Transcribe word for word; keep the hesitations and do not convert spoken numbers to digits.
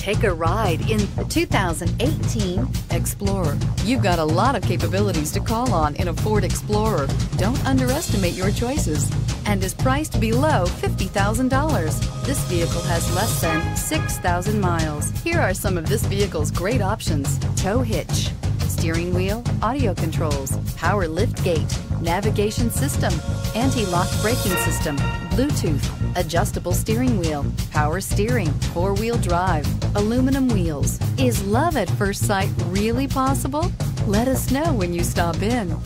Take a ride in the two thousand eighteen Explorer. You've got a lot of capabilities to call on in a Ford Explorer. Don't underestimate your choices, and is priced below fifty thousand dollars. This vehicle has less than six thousand miles. Here are some of this vehicle's great options: tow hitch, steering wheel audio controls, power lift gate, navigation system, anti-lock braking system, Bluetooth, adjustable steering wheel, power steering, four-wheel drive, aluminum wheels. Is love at first sight really possible? Let us know when you stop in.